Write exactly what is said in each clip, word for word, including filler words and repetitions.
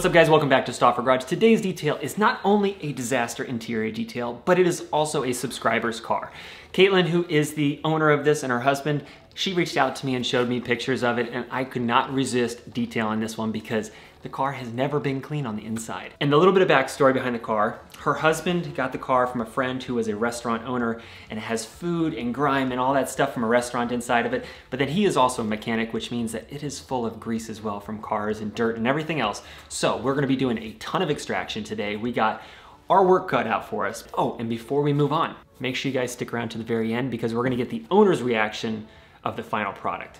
What's up, guys? Welcome back to Stauffer Garage. Today's detail is not only a disaster interior detail, but it is also a subscriber's car. Caitlin, who is the owner of this, and her husband, she reached out to me and showed me pictures of it, and I could not resist detailing this one because the car has never been clean on the inside. And the little bit of backstory behind the car, her husband got the car from a friend who was a restaurant owner, and it has food and grime and all that stuff from a restaurant inside of it, but then he is also a mechanic, which means that it is full of grease as well from cars and dirt and everything else. So we're gonna be doing a ton of extraction today. We got our work cut out for us. Oh, and before we move on, make sure you guys stick around to the very end because we're gonna get the owner's reaction of the final product.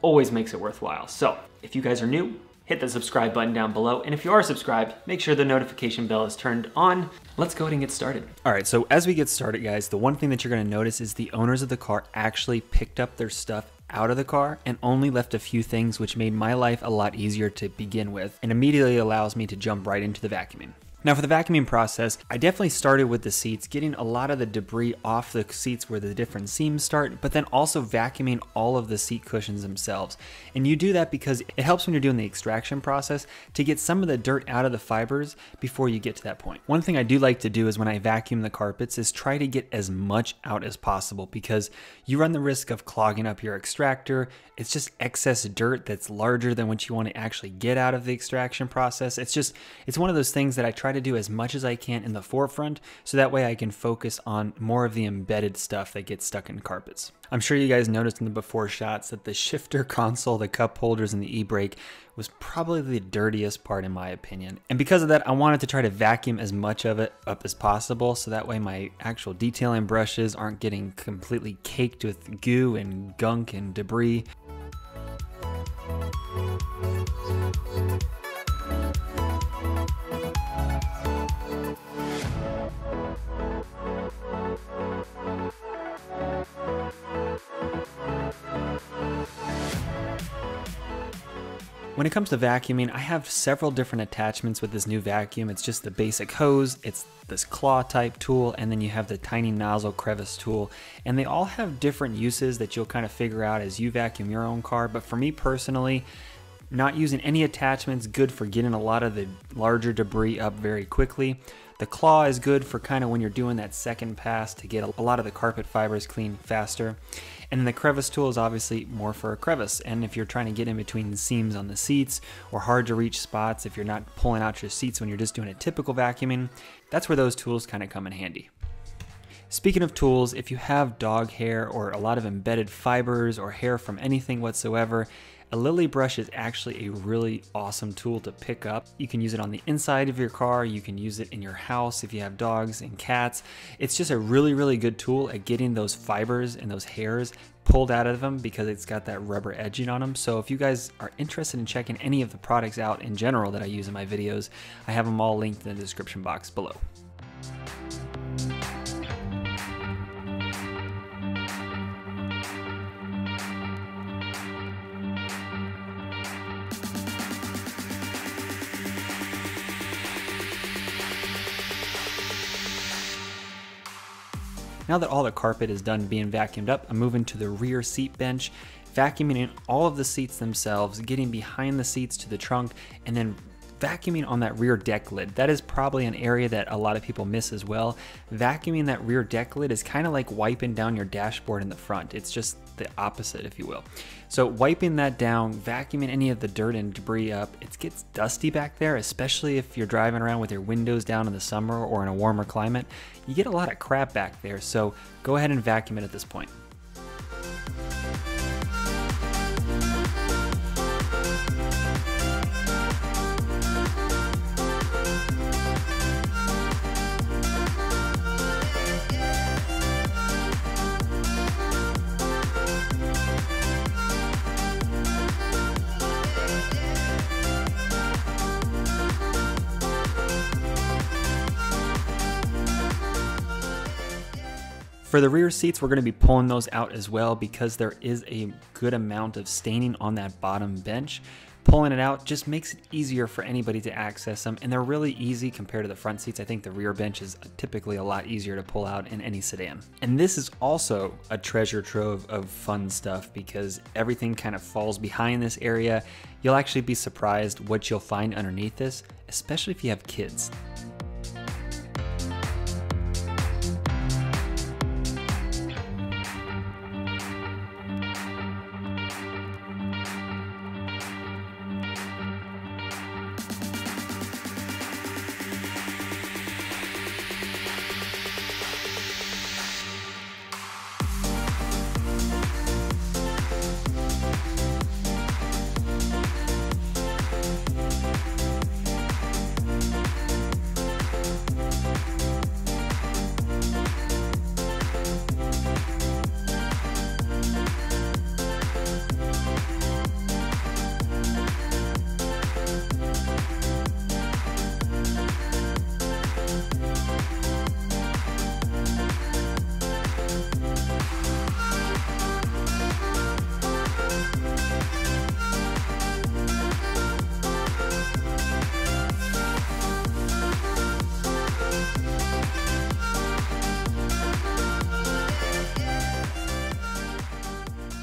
Always makes it worthwhile. So if you guys are new, hit the subscribe button down below. And if you are subscribed, make sure the notification bell is turned on. Let's go ahead and get started. All right, so as we get started, guys, the one thing that you're gonna notice is the owners of the car actually picked up their stuff out of the car and only left a few things, which made my life a lot easier to begin with and immediately allows me to jump right into the vacuuming. Now for the vacuuming process, I definitely started with the seats, getting a lot of the debris off the seats where the different seams start, but then also vacuuming all of the seat cushions themselves. And you do that because it helps when you're doing the extraction process to get some of the dirt out of the fibers before you get to that point. One thing I do like to do is when I vacuum the carpets is try to get as much out as possible because you run the risk of clogging up your extractor. It's just excess dirt that's larger than what you want to actually get out of the extraction process. It's just, it's one of those things that I try to do as much as I can in the forefront so that way I can focus on more of the embedded stuff that gets stuck in carpets. I'm sure you guys noticed in the before shots that the shifter console, the cup holders, and the e-brake was probably the dirtiest part in my opinion. And because of that, I wanted to try to vacuum as much of it up as possible so that way my actual detailing brushes aren't getting completely caked with goo and gunk and debris. When it comes to vacuuming, I have several different attachments with this new vacuum. It's just the basic hose, it's this claw type tool, and then you have the tiny nozzle crevice tool. And they all have different uses that you'll kind of figure out as you vacuum your own car. But for me personally, not using any attachments, good for getting a lot of the larger debris up very quickly. The claw is good for kind of when you're doing that second pass to get a lot of the carpet fibers clean faster. And then the crevice tool is obviously more for a crevice. And if you're trying to get in between the seams on the seats or hard to reach spots, if you're not pulling out your seats when you're just doing a typical vacuuming, that's where those tools kind of come in handy. Speaking of tools, if you have dog hair or a lot of embedded fibers or hair from anything whatsoever, a lily brush is actually a really awesome tool to pick up. You can use it on the inside of your car, you can use it in your house if you have dogs and cats. It's just a really, really good tool at getting those fibers and those hairs pulled out of them because it's got that rubber edging on them. So if you guys are interested in checking any of the products out in general that I use in my videos, I have them all linked in the description box below. Now that all the carpet is done being vacuumed up, I'm moving to the rear seat bench, vacuuming in all of the seats themselves, getting behind the seats to the trunk, and then vacuuming on that rear deck lid. That is probably an area that a lot of people miss as well. Vacuuming that rear deck lid is kind of like wiping down your dashboard in the front. It's just the opposite, if you will. So wiping that down, vacuuming any of the dirt and debris up, it gets dusty back there, especially if you're driving around with your windows down in the summer or in a warmer climate. You get a lot of crap back there, so go ahead and vacuum it at this point. For the rear seats, we're gonna be pulling those out as well because there is a good amount of staining on that bottom bench. Pulling it out just makes it easier for anybody to access them, and they're really easy compared to the front seats. I think the rear bench is typically a lot easier to pull out in any sedan. And this is also a treasure trove of fun stuff because everything kind of falls behind this area. You'll actually be surprised what you'll find underneath this, especially if you have kids.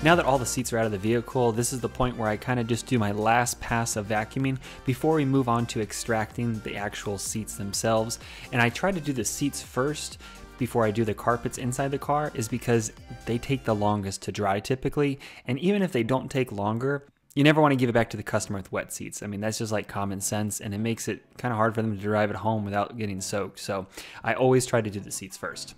Now that all the seats are out of the vehicle, this is the point where I kind of just do my last pass of vacuuming before we move on to extracting the actual seats themselves. And I try to do the seats first before I do the carpets inside the car is because they take the longest to dry typically. And even if they don't take longer, you never want to give it back to the customer with wet seats. I mean, that's just like common sense, and it makes it kind of hard for them to drive it home without getting soaked. So I always try to do the seats first.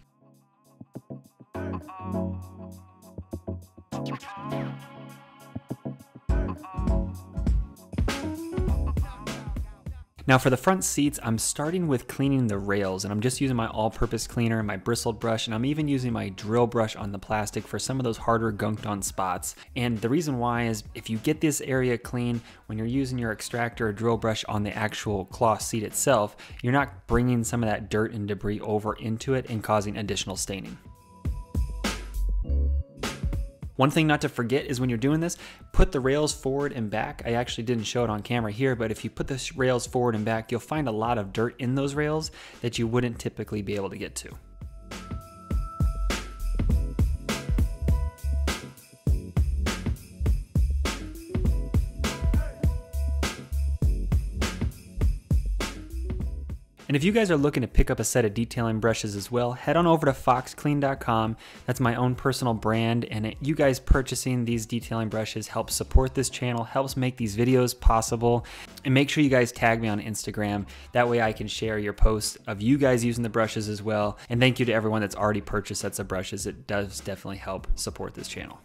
Now for the front seats, I'm starting with cleaning the rails, and I'm just using my all-purpose cleaner and my bristled brush, and I'm even using my drill brush on the plastic for some of those harder gunked on spots. And the reason why is if you get this area clean, when you're using your extractor or drill brush on the actual cloth seat itself, you're not bringing some of that dirt and debris over into it and causing additional staining. One thing not to forget is when you're doing this, put the rails forward and back. I actually didn't show it on camera here, but if you put the rails forward and back, you'll find a lot of dirt in those rails that you wouldn't typically be able to get to. And if you guys are looking to pick up a set of detailing brushes as well, head on over to fox clean dot com. That's my own personal brand, and it, you guys purchasing these detailing brushes helps support this channel, helps make these videos possible. And make sure you guys tag me on Instagram. That way I can share your posts of you guys using the brushes as well. And thank you to everyone that's already purchased sets of brushes. It does definitely help support this channel.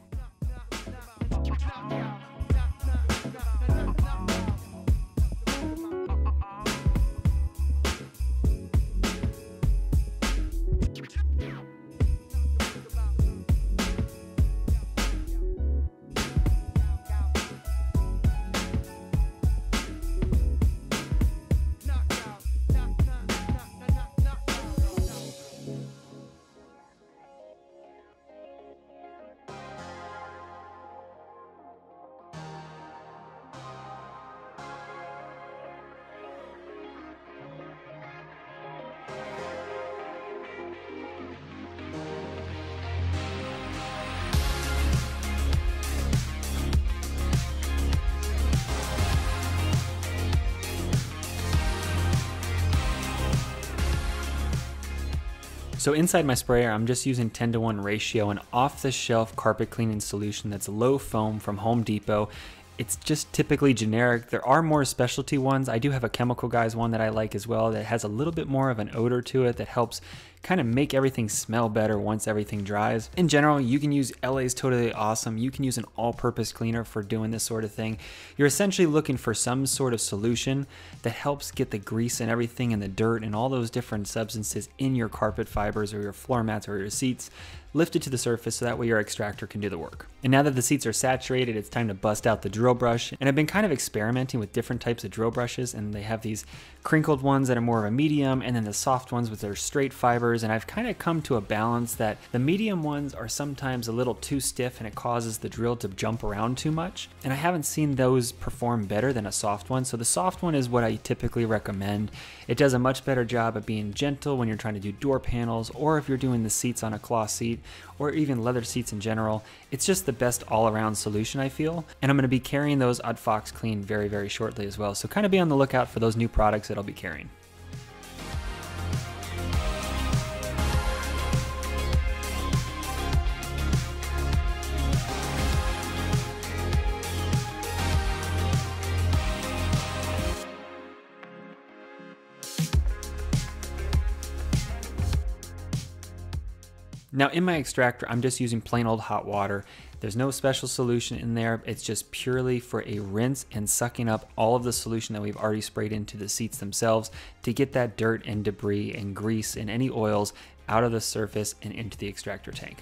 So inside my sprayer, I'm just using ten to one ratio, an off-the-shelf carpet cleaning solution that's low foam from Home Depot. It's just typically generic. There are more specialty ones. I do have a Chemical Guys one that I like as well that has a little bit more of an odor to it that helps kind of make everything smell better once everything dries. In general, you can use L A's Totally Awesome. You can use an all-purpose cleaner for doing this sort of thing. You're essentially looking for some sort of solution that helps get the grease and everything and the dirt and all those different substances in your carpet fibers or your floor mats or your seats lifted to the surface so that way your extractor can do the work. And now that the seats are saturated, it's time to bust out the drill brush. And I've been kind of experimenting with different types of drill brushes, and they have these crinkled ones that are more of a medium, and then the soft ones with their straight fibers. covers, and I've kind of come to a balance that the medium ones are sometimes a little too stiff and it causes the drill to jump around too much, and I haven't seen those perform better than a soft one, so the soft one is what I typically recommend. It does a much better job of being gentle when you're trying to do door panels, or if you're doing the seats on a cloth seat, or even leather seats in general. It's just the best all-around solution, I feel, and I'm going to be carrying those at Fox Clean very, very shortly as well, so kind of be on the lookout for those new products that I'll be carrying. Now in my extractor, I'm just using plain old hot water. There's no special solution in there. It's just purely for a rinse and sucking up all of the solution that we've already sprayed into the seats themselves to get that dirt and debris and grease and any oils out of the surface and into the extractor tank.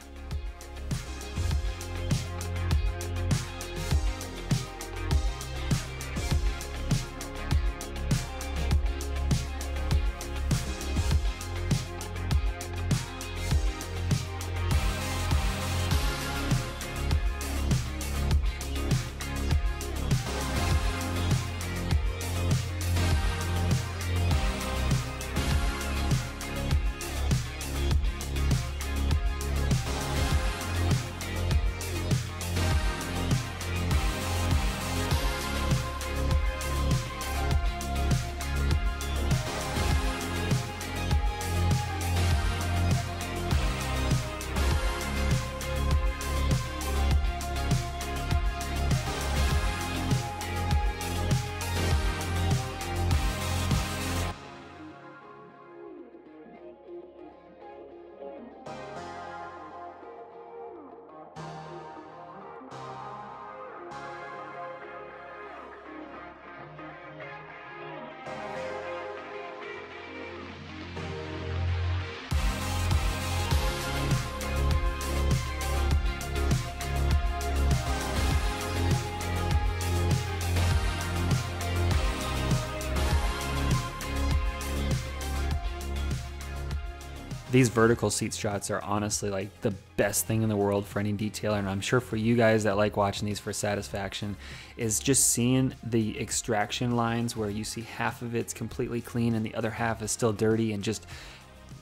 These vertical seat shots are honestly like the best thing in the world for any detailer, and I'm sure for you guys that like watching these for satisfaction is just seeing the extraction lines where you see half of it's completely clean and the other half is still dirty, and just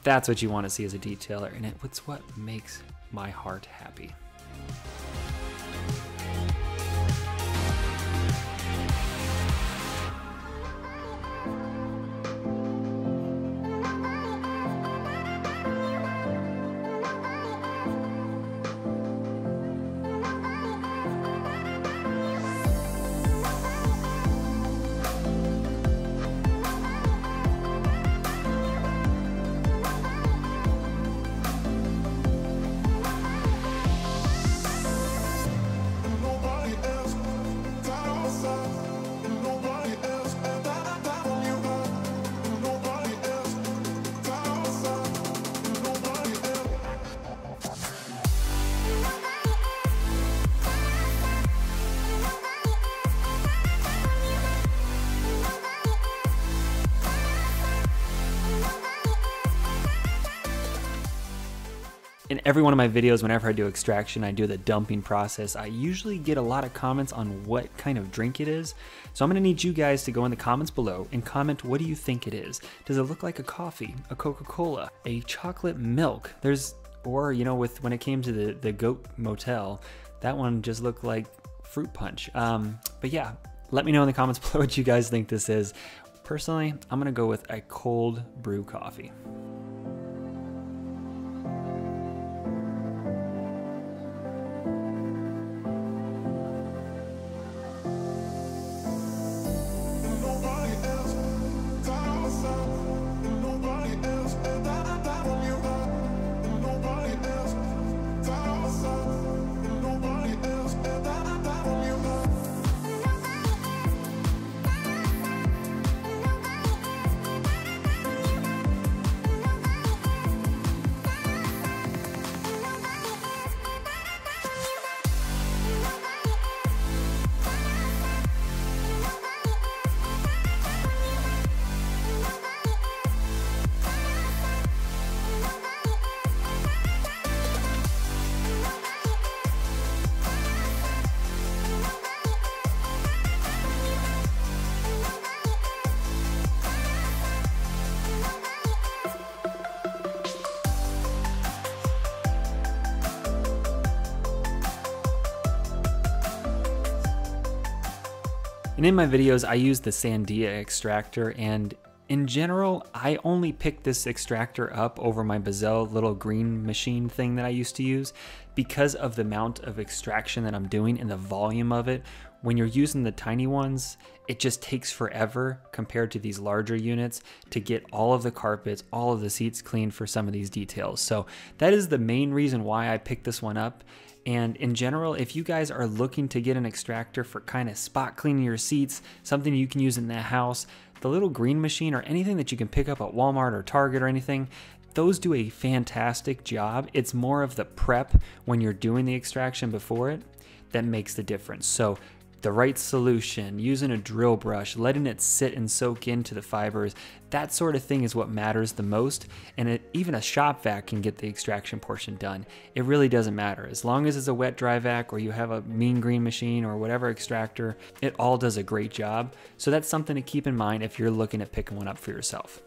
that's what you want to see as a detailer, and it's what makes my heart happy. In every one of my videos, whenever I do extraction, I do the dumping process. I usually get a lot of comments on what kind of drink it is. So I'm gonna need you guys to go in the comments below and comment, what do you think it is? Does it look like a coffee, a Coca-Cola, a chocolate milk? There's, or you know, with when it came to the, the Goat Motel, that one just looked like fruit punch. Um, but yeah, let me know in the comments below what you guys think this is. Personally, I'm gonna go with a cold brew coffee. And in my videos, I use the Sandia extractor, and in general, I only pick this extractor up over my Bazelle little green machine thing that I used to use because of the amount of extraction that I'm doing and the volume of it. When you're using the tiny ones, it just takes forever compared to these larger units to get all of the carpets, all of the seats cleaned for some of these details. So that is the main reason why I picked this one up. And in general, if you guys are looking to get an extractor for kind of spot cleaning your seats, something you can use in the house, the little green machine or anything that you can pick up at Walmart or Target or anything, those do a fantastic job. It's more of the prep when you're doing the extraction before it that makes the difference. So the right solution, using a drill brush, letting it sit and soak into the fibers, that sort of thing is what matters the most. And it, even a shop vac can get the extraction portion done. It really doesn't matter. As long as it's a wet dry vac or you have a mean green machine or whatever extractor, it all does a great job. So that's something to keep in mind if you're looking at picking one up for yourself.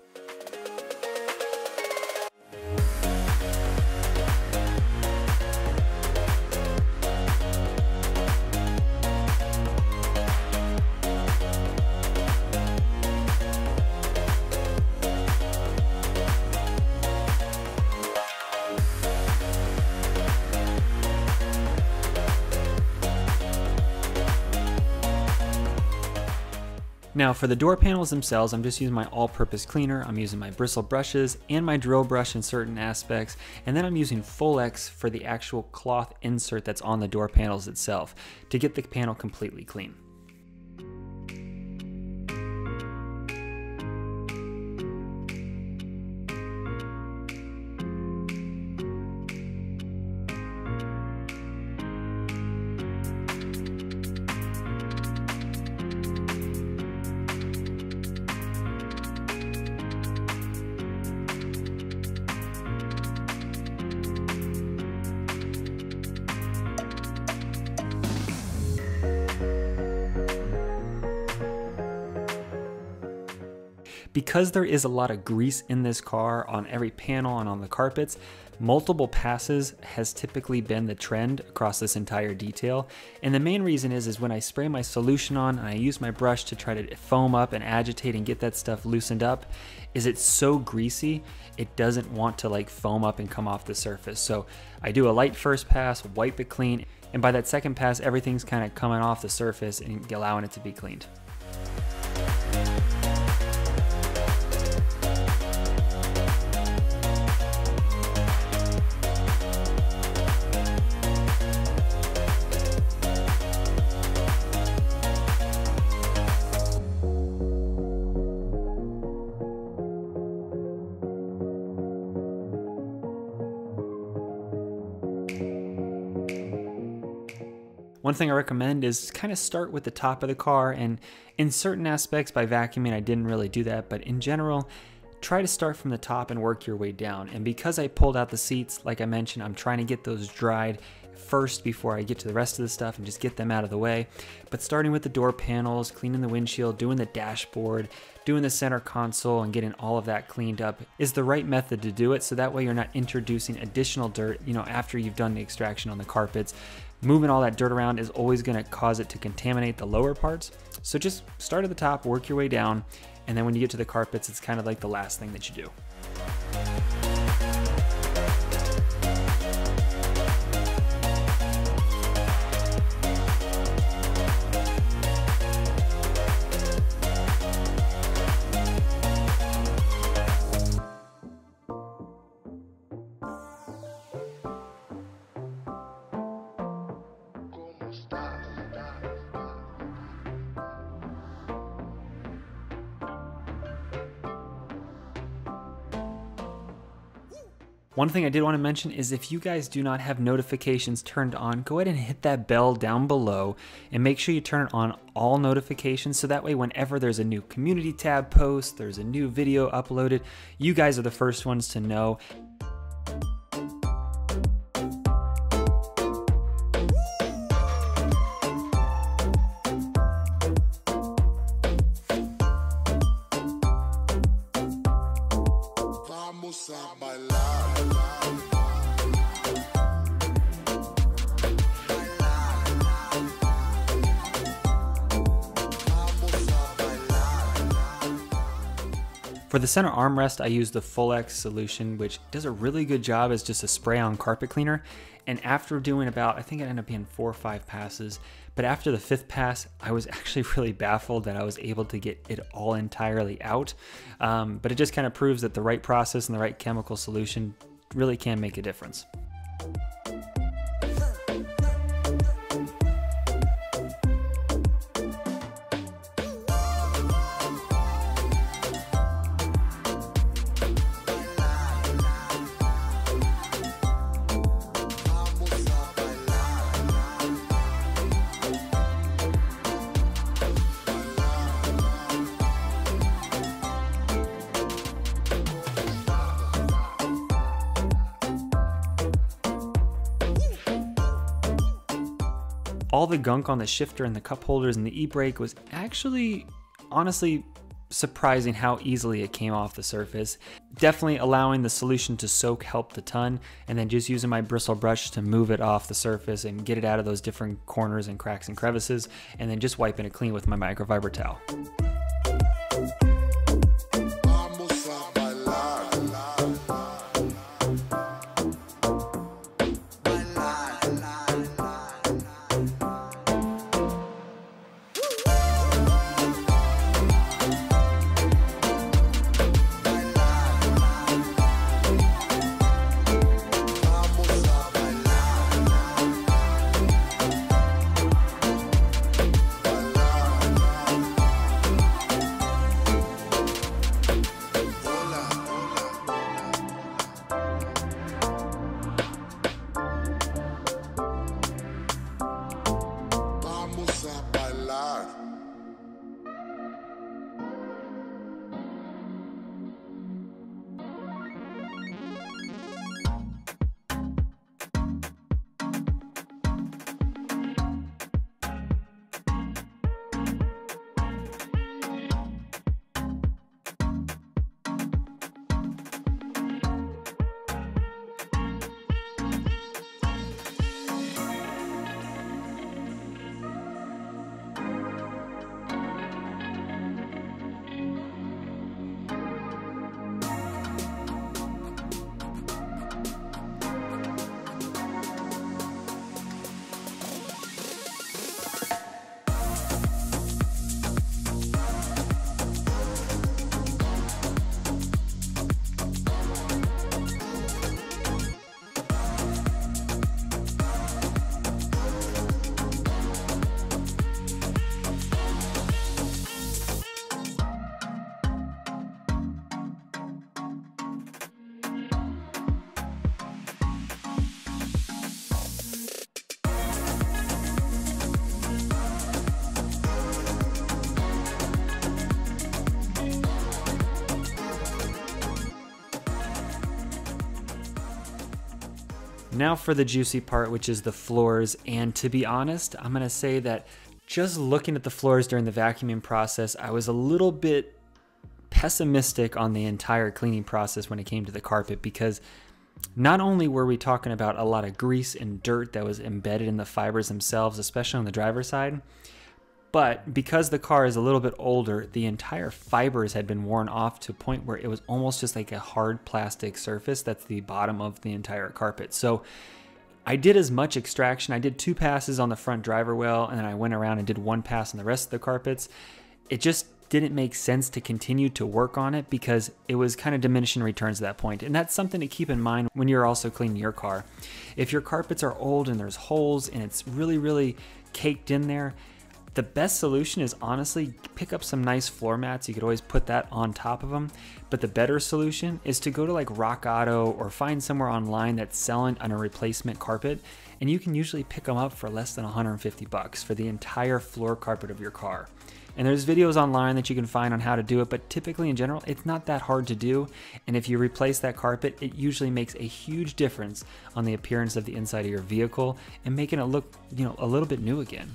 Now for the door panels themselves, I'm just using my all-purpose cleaner, I'm using my bristle brushes and my drill brush in certain aspects, and then I'm using Folex for the actual cloth insert that's on the door panels itself to get the panel completely clean. Because there is a lot of grease in this car on every panel and on the carpets, multiple passes has typically been the trend across this entire detail. And the main reason is, is when I spray my solution on and I use my brush to try to foam up and agitate and get that stuff loosened up, is it's so greasy, it doesn't want to like foam up and come off the surface. So I do a light first pass, wipe it clean. And by that second pass, everything's kind of coming off the surface and allowing it to be cleaned. One thing I recommend is kind of start with the top of the car, and in certain aspects by vacuuming I didn't really do that, but in general try to start from the top and work your way down. And because I pulled out the seats, like I mentioned, I'm trying to get those dried first before I get to the rest of the stuff and just get them out of the way. But starting with the door panels, cleaning the windshield, doing the dashboard, doing the center console, and getting all of that cleaned up is the right method to do it, so that way you're not introducing additional dirt, you know, after you've done the extraction on the carpets. Moving all that dirt around is always going to cause it to contaminate the lower parts. So just start at the top, work your way down, and then when you get to the carpets, it's kind of like the last thing that you do. One thing I did want to mention is if you guys do not have notifications turned on, go ahead and hit that bell down below and make sure you turn on all notifications, so that way whenever there's a new community tab post, there's a new video uploaded, you guys are the first ones to know. For the center armrest, I use the Folex solution, which does a really good job as just a spray-on carpet cleaner. And after doing about, I think it ended up being four or five passes, but after the fifth pass, I was actually really baffled that I was able to get it all entirely out. Um, but it just kind of proves that the right process and the right chemical solution really can make a difference. All the gunk on the shifter and the cup holders and the e-brake was actually, honestly, surprising how easily it came off the surface. Definitely allowing the solution to soak helped a ton, and then just using my bristle brush to move it off the surface and get it out of those different corners and cracks and crevices, and then just wiping it clean with my microfiber towel. Now for the juicy part, which is the floors. And to be honest, I'm gonna say that just looking at the floors during the vacuuming process, I was a little bit pessimistic on the entire cleaning process when it came to the carpet, because not only were we talking about a lot of grease and dirt that was embedded in the fibers themselves, especially on the driver's side, but because the car is a little bit older, the entire fibers had been worn off to a point where it was almost just like a hard plastic surface that's the bottom of the entire carpet. So I did as much extraction. I did two passes on the front driver wheel, and then I went around and did one pass on the rest of the carpets. It just didn't make sense to continue to work on it because it was kind of diminishing returns at that point. And that's something to keep in mind when you're also cleaning your car. If your carpets are old and there's holes and it's really, really caked in there, the best solution is honestly pick up some nice floor mats. You could always put that on top of them. But the better solution is to go to like Rock Auto or find somewhere online that's selling on a replacement carpet. And you can usually pick them up for less than a hundred fifty bucks for the entire floor carpet of your car. And there's videos online that you can find on how to do it, but typically in general, it's not that hard to do. And if you replace that carpet, it usually makes a huge difference on the appearance of the inside of your vehicle and making it look, you know, a little bit new again.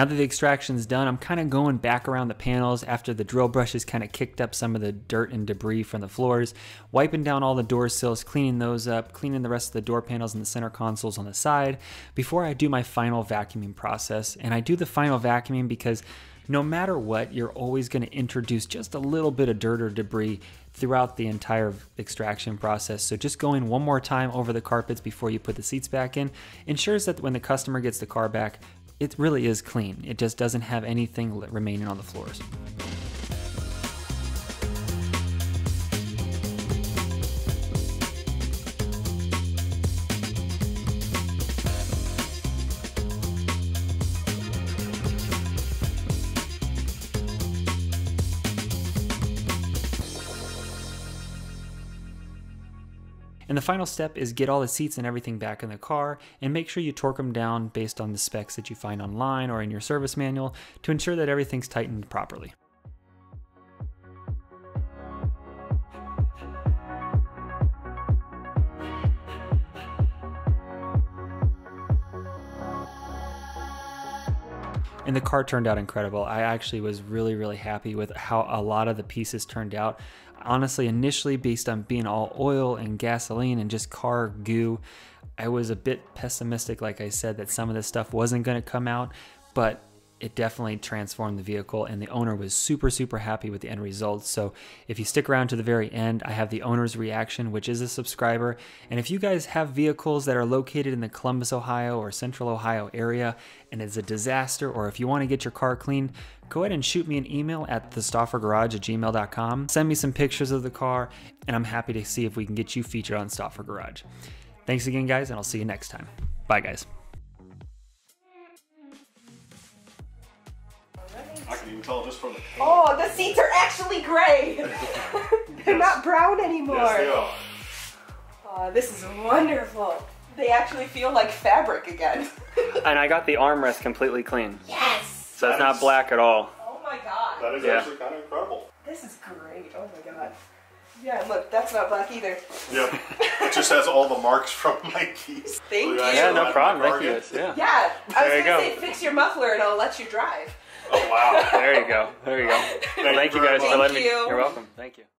Now that the extraction's done, I'm kind of going back around the panels after the drill brush has kind of kicked up some of the dirt and debris from the floors, wiping down all the door sills, cleaning those up, cleaning the rest of the door panels and the center consoles on the side before I do my final vacuuming process. And I do the final vacuuming because no matter what, you're always going to introduce just a little bit of dirt or debris throughout the entire extraction process. So just going one more time over the carpets before you put the seats back in ensures that when the customer gets the car back, it really is clean. It just doesn't have anything remaining on the floors. And the final step is get all the seats and everything back in the car and make sure you torque them down based on the specs that you find online or in your service manual to ensure that everything's tightened properly. And the car turned out incredible. I actually was really, really happy with how a lot of the pieces turned out. Honestly, initially, based on being all oil and gasoline and just car goo, I was a bit pessimistic, like I said, that some of this stuff wasn't going to come out, but it definitely transformed the vehicle and the owner was super, super happy with the end result. So if you stick around to the very end, I have the owner's reaction, which is a subscriber. And if you guys have vehicles that are located in the Columbus, Ohio or Central Ohio area, and it's a disaster, or if you want to get your car cleaned, go ahead and shoot me an email at the stauffer garage at gmail dot com. Send me some pictures of the car and I'm happy to see if we can get you featured on Stauffer Garage. Thanks again, guys, and I'll see you next time. Bye, guys. I can even tell just from the paint. Oh, the seats are actually gray. They're yes. Not brown anymore. Yes, they are. Oh, this is wonderful. They actually feel like fabric again. And I got the armrest completely clean. Yes. So that it's not is, black at all. Oh my god. That is yeah. actually kind of incredible. This is great. Oh my god. Yeah, look, that's not black either. Yep. It just has all the marks from my keys. Thank so you. Yeah, no problem. Thank you. Yeah. Yeah. I there was going to say, fix your muffler and I'll let you drive. Oh wow. There you go. There you go. Thank, well, thank you guys much. for letting thank me. You. You're welcome. Thank you.